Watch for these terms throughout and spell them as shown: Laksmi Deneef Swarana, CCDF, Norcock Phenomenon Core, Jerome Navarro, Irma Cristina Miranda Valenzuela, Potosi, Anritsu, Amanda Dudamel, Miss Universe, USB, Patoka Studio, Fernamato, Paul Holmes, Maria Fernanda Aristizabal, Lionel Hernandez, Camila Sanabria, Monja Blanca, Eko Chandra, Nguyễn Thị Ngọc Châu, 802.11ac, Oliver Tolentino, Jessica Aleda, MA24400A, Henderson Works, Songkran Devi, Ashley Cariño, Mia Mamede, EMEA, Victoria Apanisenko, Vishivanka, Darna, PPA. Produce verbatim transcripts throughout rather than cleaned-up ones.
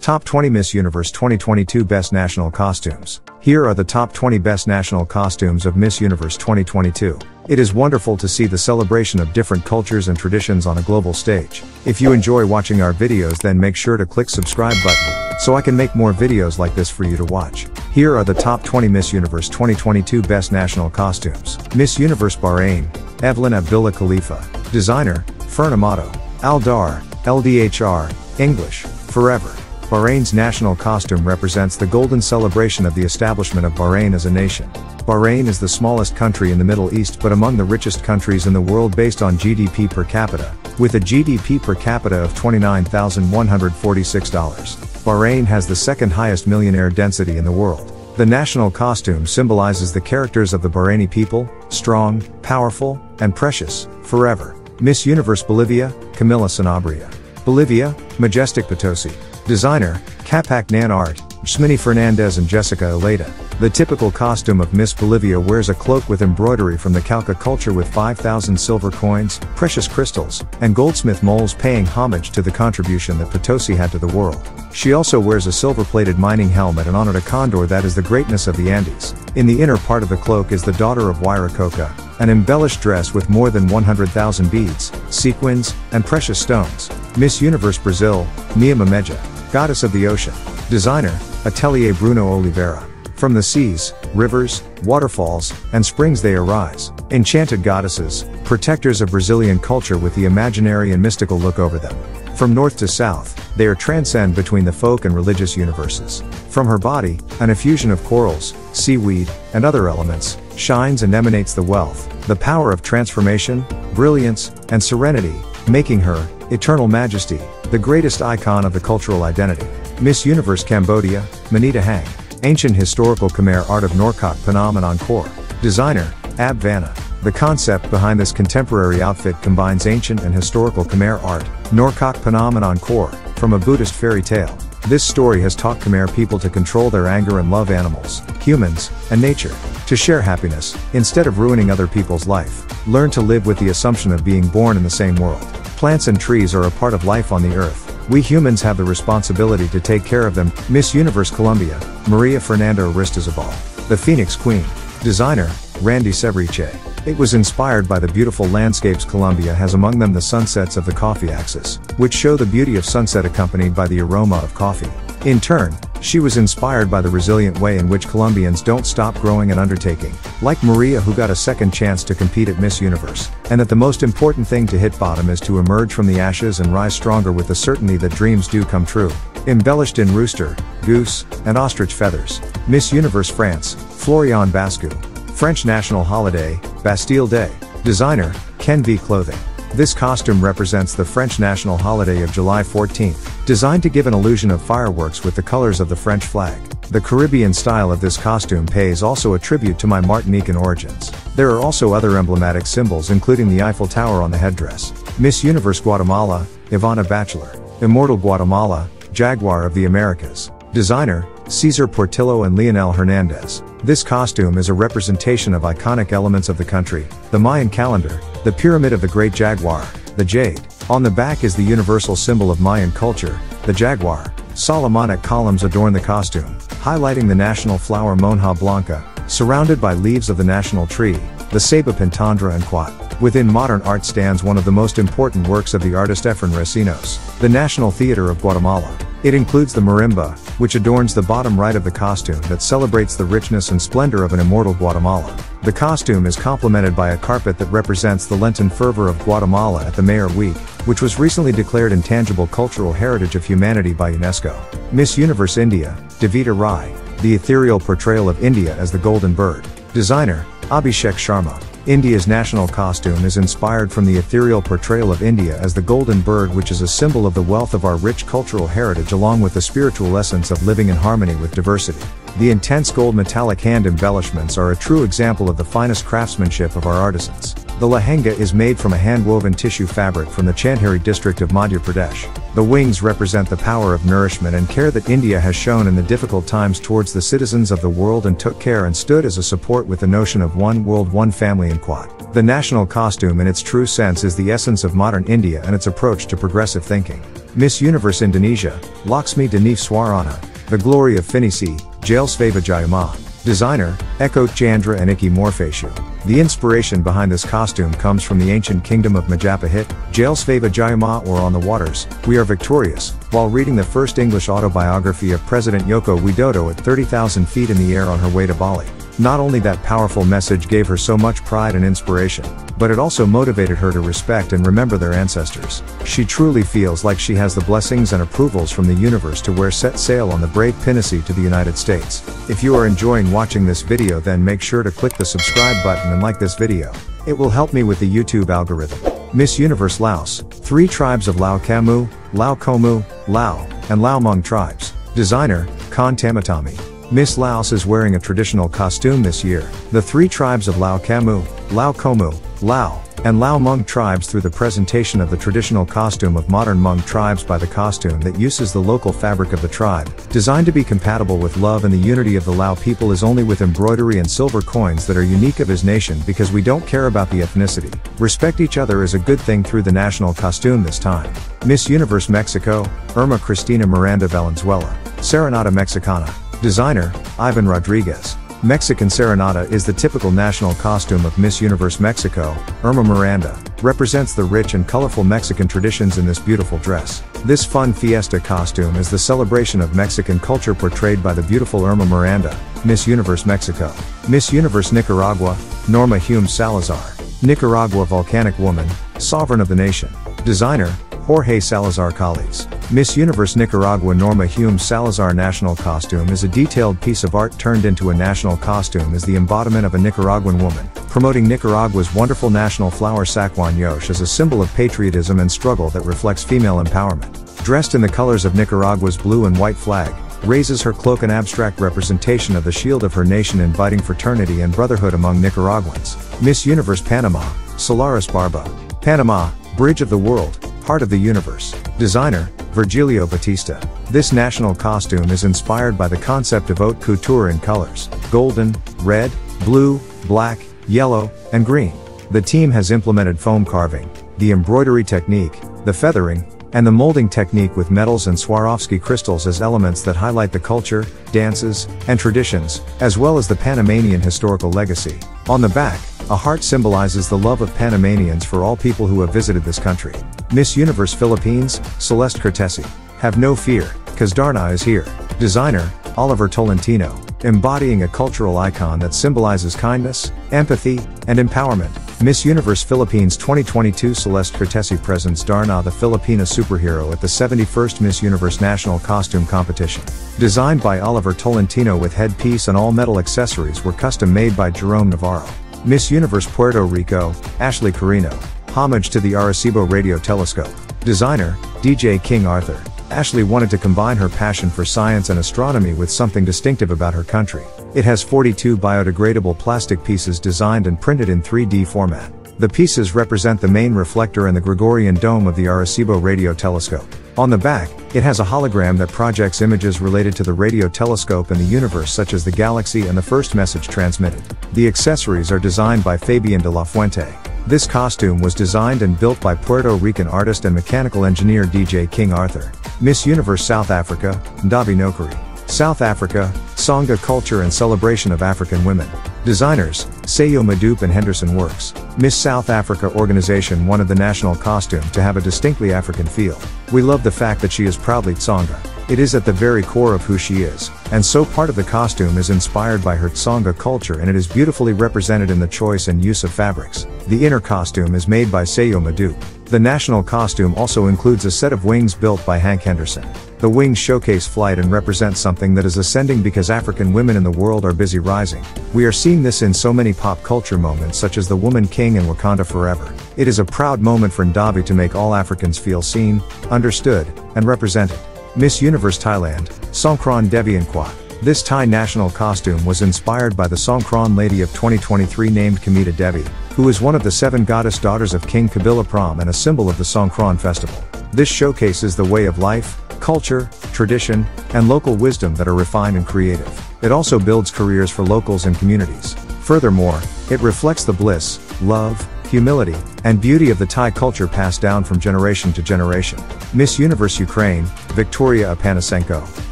Top twenty Miss Universe twenty twenty-two Best National Costumes. Here are the top twenty best national costumes of Miss Universe twenty twenty-two. It is wonderful to see the celebration of different cultures and traditions on a global stage. If you enjoy watching our videos, then make sure to click subscribe button, so I can make more videos like this for you to watch. Here are the top twenty Miss Universe twenty twenty-two Best National Costumes. Miss Universe Bahrain, Evlin Abdullah-Khalifa. Designer, Fernamato. Aldar, L D H R, English, Forever. Bahrain's national costume represents the golden celebration of the establishment of Bahrain as a nation. Bahrain is the smallest country in the Middle East but among the richest countries in the world based on G D P per capita, with a G D P per capita of twenty-nine thousand one hundred forty-six dollars. Bahrain has the second highest millionaire density in the world. The national costume symbolizes the characters of the Bahraini people, strong, powerful, and precious, forever. Miss Universe Bolivia, Camila Sanabria. Bolivia, Majestic Potosi. Designer, Capac Nan Art, Smini Fernandez and Jessica Aleda. The typical costume of Miss Bolivia wears a cloak with embroidery from the Cauca culture with five thousand silver coins, precious crystals, and goldsmith moles paying homage to the contribution that Potosi had to the world. She also wears a silver-plated mining helmet and honored a condor that is the greatness of the Andes. In the inner part of the cloak is the daughter of Wiracocca, an embellished dress with more than one hundred thousand beads, sequins, and precious stones. Miss Universe Brazil, Mia Mamede. Goddess of the Ocean. Designer, Atelier Bruno Oliveira. From the seas, rivers, waterfalls, and springs they arise. Enchanted goddesses, protectors of Brazilian culture with the imaginary and mystical look over them. From north to south, they are transcend between the folk and religious universes. From her body, an effusion of corals, seaweed, and other elements, shines and emanates the wealth, the power of transformation, brilliance, and serenity, making her, Eternal Majesty, the greatest icon of the cultural identity. Miss Universe Cambodia, Manita Hang. Ancient historical Khmer art of Norcock Phenomenon Core. Designer, Ab Vanna. The concept behind this contemporary outfit combines ancient and historical Khmer art, Norcock Phenomenon Core, from a Buddhist fairy tale. This story has taught Khmer people to control their anger and love animals, humans, and nature, to share happiness, instead of ruining other people's life. Learn to live with the assumption of being born in the same world. Plants and trees are a part of life on the earth. We humans have the responsibility to take care of them. Miss Universe Colombia, Maria Fernanda Aristizabal. The Phoenix Queen. Designer, Randy Severiche. It was inspired by the beautiful landscapes Colombia has, among them the sunsets of the coffee axis, which show the beauty of sunset accompanied by the aroma of coffee. In turn, she was inspired by the resilient way in which Colombians don't stop growing and undertaking, like Maria, who got a second chance to compete at Miss Universe, and that the most important thing to hit bottom is to emerge from the ashes and rise stronger with the certainty that dreams do come true. Embellished in rooster, goose, and ostrich feathers. Miss Universe France, Floriane Bascou. French national holiday, Bastille Day. Designer, Ken V. Clothing. This costume represents the French national holiday of July fourteenth, designed to give an illusion of fireworks with the colors of the French flag. The Caribbean style of this costume pays also a tribute to my Martinican origins. There are also other emblematic symbols including the Eiffel Tower on the headdress. Miss Universe Guatemala, Ivana Batchelor. Immortal Guatemala, Jaguar of the Americas. Designer, Cesar Portillo and Lionel Hernandez. This costume is a representation of iconic elements of the country, the Mayan calendar, the pyramid of the Great Jaguar, the jade. On the back is the universal symbol of Mayan culture, the jaguar. Solomonic columns adorn the costume, highlighting the national flower Monja Blanca, surrounded by leaves of the national tree, the ceiba pentandra and quat. Within modern art stands one of the most important works of the artist Efren Recinos, the National Theater of Guatemala. It includes the marimba, which adorns the bottom right of the costume that celebrates the richness and splendor of an immortal Guatemala. The costume is complemented by a carpet that represents the Lenten fervor of Guatemala at the Mayor Week, which was recently declared Intangible Cultural Heritage of Humanity by UNESCO. Miss Universe India, Divita Rai. The ethereal portrayal of India as the golden bird. Designer, Abhishek Sharma. India's national costume is inspired from the ethereal portrayal of India as the golden bird, which is a symbol of the wealth of our rich cultural heritage along with the spiritual essence of living in harmony with diversity. The intense gold metallic hand embellishments are a true example of the finest craftsmanship of our artisans. The lehenga is made from a hand-woven tissue fabric from the Chandhari district of Madhya Pradesh. The wings represent the power of nourishment and care that India has shown in the difficult times towards the citizens of the world and took care and stood as a support with the notion of one world, one family and quad. The national costume in its true sense is the essence of modern India and its approach to progressive thinking. Miss Universe Indonesia, Laksmi Deneef Swarana, The Glory of Finisi, Jalsvava Jayama. Designer, Eko Chandra and Iki Morpheshu. The inspiration behind this costume comes from the ancient kingdom of Majapahit, Jalsvava Jayama or On the Waters, We Are Victorious, while reading the first English autobiography of President Yoko Widodo at thirty thousand feet in the air on her way to Bali. Not only that powerful message gave her so much pride and inspiration, but it also motivated her to respect and remember their ancestors. She truly feels like she has the blessings and approvals from the universe to wear set sail on the brave Pinisi to the United States. If you are enjoying watching this video, then make sure to click the subscribe button and like this video. It will help me with the YouTube algorithm. Miss Universe Laos, three tribes of Lao Kamu, Lao Komu, Lao, and Lao Hmong tribes. Designer, Khan Tamatami. Miss Laos is wearing a traditional costume this year. The three tribes of Lao Kamu, Lao Komu, Lao, and Lao Hmong tribes through the presentation of the traditional costume of modern Hmong tribes by the costume that uses the local fabric of the tribe, designed to be compatible with love and the unity of the Lao people is only with embroidery and silver coins that are unique of his nation because we don't care about the ethnicity. Respect each other is a good thing through the national costume this time. Miss Universe Mexico, Irma Cristina Miranda Valenzuela. Serenata Mexicana. Designer, Ivan Rodriguez. Mexican serenata is the typical national costume of Miss Universe Mexico. Irma Miranda represents the rich and colorful Mexican traditions in this beautiful dress. This fun fiesta costume is the celebration of Mexican culture portrayed by the beautiful Irma Miranda, Miss Universe Mexico. Miss Universe Nicaragua, Norma Huembes Salazar. Nicaragua volcanic woman, sovereign of the nation. Designer, Jorge Salazar Collies. Miss Universe Nicaragua Norma Huembes Salazar national costume is a detailed piece of art turned into a national costume as the embodiment of a Nicaraguan woman, promoting Nicaragua's wonderful national flower sacuanyosh as a symbol of patriotism and struggle that reflects female empowerment. Dressed in the colors of Nicaragua's blue and white flag, raises her cloak an abstract representation of the shield of her nation inviting fraternity and brotherhood among Nicaraguans. Miss Universe Panama, Solaris Barba. Panama, Bridge of the World, Heart of the Universe. Designer, Virgilio Batista. This national costume is inspired by the concept of haute couture in colors, golden, red, blue, black, yellow, and green. The team has implemented foam carving, the embroidery technique, the feathering, and the molding technique with metals and Swarovski crystals as elements that highlight the culture, dances, and traditions, as well as the Panamanian historical legacy. On the back, a heart symbolizes the love of Panamanians for all people who have visited this country. Miss Universe Philippines, Celeste Cortesi. Have no fear, cause Darna is here. Designer, Oliver Tolentino. Embodying a cultural icon that symbolizes kindness, empathy, and empowerment. Miss Universe Philippines twenty twenty-two Celeste Cortesi presents Darna the Filipina superhero at the seventy-first Miss Universe National Costume Competition. Designed by Oliver Tolentino with headpiece and all metal accessories were custom made by Jerome Navarro. Miss Universe Puerto Rico, Ashley Carino. Homage to the Arecibo radio telescope. Designer, D J King Arthur. Ashley wanted to combine her passion for science and astronomy with something distinctive about her country. It has forty-two biodegradable plastic pieces designed and printed in three D format. The pieces represent the main reflector and the Gregorian dome of the Arecibo radio telescope. On the back, it has a hologram that projects images related to the radio telescope and the universe such as the galaxy and the first message transmitted. The accessories are designed by Fabian de la Fuente. This costume was designed and built by Puerto Rican artist and mechanical engineer D J King Arthur. Miss Universe South Africa, Ndabi Nokere. South Africa, Sangha culture and celebration of African women. Designers, Sayo Madoop and Henderson Works. Miss South Africa organization wanted the national costume to have a distinctly African feel. We love the fact that she is proudly Tsonga. It is at the very core of who she is, and so part of the costume is inspired by her Tsonga culture and it is beautifully represented in the choice and use of fabrics. The inner costume is made by Sayo Madoop. The national costume also includes a set of wings built by Hank Henderson. The wings showcase flight and represent something that is ascending because African women in the world are busy rising. We are seeing this in so many pop culture moments such as the Woman King and Wakanda Forever. It is a proud moment for Ndabi to make all Africans feel seen, understood, and represented. Miss Universe Thailand, Songkran Devi Nkwat. This Thai national costume was inspired by the Songkran lady of twenty twenty-three named Kamita Devi. who is one of the seven goddess daughters of King Kabilapram and a symbol of the Songkran festival. This showcases the way of life, culture, tradition, and local wisdom that are refined and creative. It also builds careers for locals and communities. Furthermore, it reflects the bliss, love, humility, and beauty of the Thai culture passed down from generation to generation. Miss Universe Ukraine, Victoria Apanisenko.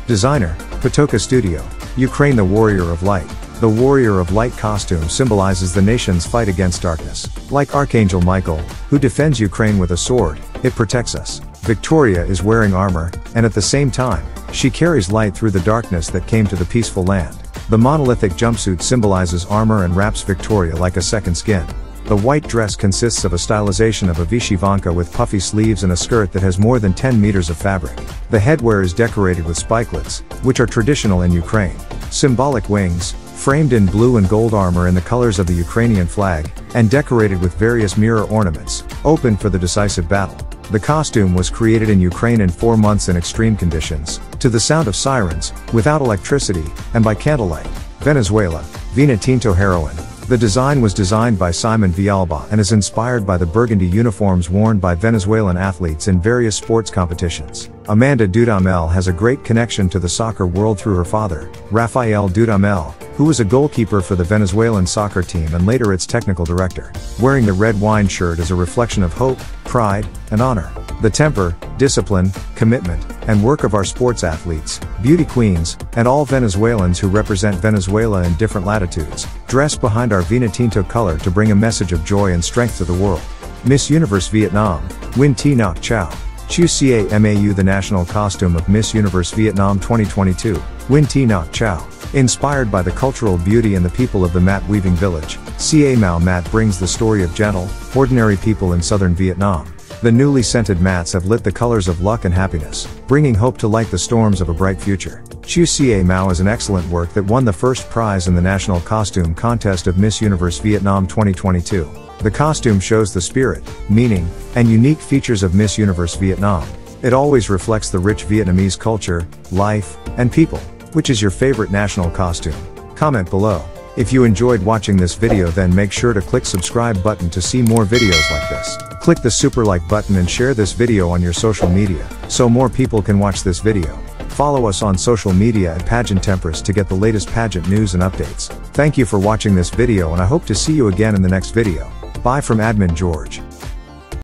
Designer, Patoka Studio, Ukraine. The Warrior of Light. The Warrior of Light costume symbolizes the nation's fight against darkness. Like Archangel Michael, who defends Ukraine with a sword, it protects us. Victoria is wearing armor, and at the same time, she carries light through the darkness that came to the peaceful land. The monolithic jumpsuit symbolizes armor and wraps Victoria like a second skin. The white dress consists of a stylization of a Vishivanka with puffy sleeves and a skirt that has more than ten meters of fabric. The headwear is decorated with spikelets, which are traditional in Ukraine. Symbolic wings, framed in blue and gold armor in the colors of the Ukrainian flag, and decorated with various mirror ornaments, open for the decisive battle. The costume was created in Ukraine in four months in extreme conditions, to the sound of sirens, without electricity, and by candlelight. Venezuela, Vina Tinto Heroine. The design was designed by Simon Villalba and is inspired by the burgundy uniforms worn by Venezuelan athletes in various sports competitions. Amanda Dudamel has a great connection to the soccer world through her father, Rafael Dudamel, who was a goalkeeper for the Venezuelan soccer team and later its technical director. Wearing the red wine shirt is a reflection of hope, pride, and honor. The temper, discipline, commitment, and work of our sports athletes, beauty queens, and all Venezuelans who represent Venezuela in different latitudes, dress behind our Vina Tinto color to bring a message of joy and strength to the world. Miss Universe Vietnam, Nguyễn Thị Ngọc Châu. Chu Ca Mau. The national costume of Miss Universe Vietnam twenty twenty-two, Nguyễn Thị Ngọc Châu. Inspired by the cultural beauty and the people of the mat weaving village, Ca Mau mat brings the story of gentle, ordinary people in southern Vietnam. The newly scented mats have lit the colors of luck and happiness, bringing hope to light the storms of a bright future. Chu Ca Mau is an excellent work that won the first prize in the National Costume Contest of Miss Universe Vietnam twenty twenty-two. The costume shows the spirit, meaning, and unique features of Miss Universe Vietnam. It always reflects the rich Vietnamese culture, life, and people. Which is your favorite national costume? Comment below. If you enjoyed watching this video, then make sure to click subscribe button to see more videos like this. Click the super like button and share this video on your social media, so more people can watch this video. Follow us on social media at Pageant Tempress to get the latest pageant news and updates. Thank you for watching this video, and I hope to see you again in the next video. Bye from Admin George.